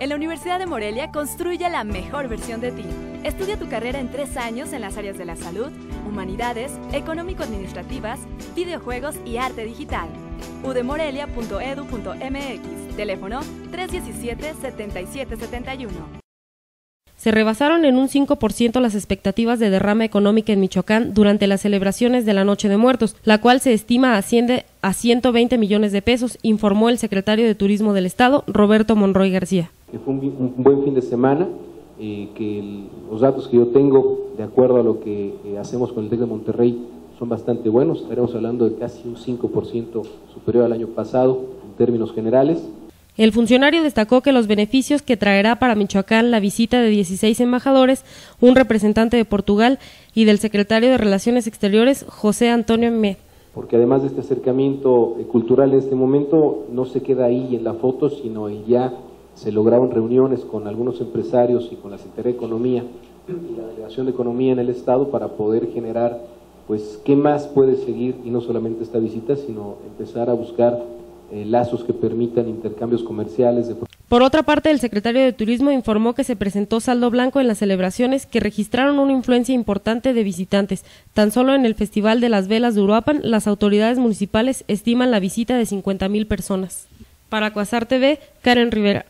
En la Universidad de Morelia construye la mejor versión de ti. Estudia tu carrera en 3 años en las áreas de la salud, humanidades, económico-administrativas, videojuegos y arte digital. Udemorelia.edu.mx. Teléfono 317-7771. Se rebasaron en un 5% las expectativas de derrama económica en Michoacán durante las celebraciones de la Noche de Muertos, la cual se estima asciende a 120 millones de pesos, informó el secretario de Turismo del Estado, Roberto Monroy García. Fue un buen fin de semana, que los datos que yo tengo, de acuerdo a lo que hacemos con el TEC de Monterrey, son bastante buenos. Estaremos hablando de casi un 5% superior al año pasado en términos generales. El funcionario destacó que los beneficios que traerá para Michoacán la visita de 16 embajadores, un representante de Portugal y del secretario de Relaciones Exteriores, José Antonio Meade. Porque además de este acercamiento cultural en este momento, no se queda ahí en la foto, sino ya se lograron reuniones con algunos empresarios y con la Secretaría de Economía y la Delegación de Economía en el Estado para poder generar, pues, qué más puede seguir, y no solamente esta visita, sino empezar a buscar lazos que permitan intercambios comerciales. Por otra parte, el secretario de Turismo informó que se presentó saldo blanco en las celebraciones, que registraron una influencia importante de visitantes. Tan solo en el Festival de las Velas de Uruapan, las autoridades municipales estiman la visita de 50,000 personas. Para Cuasar TV, Karen Rivera.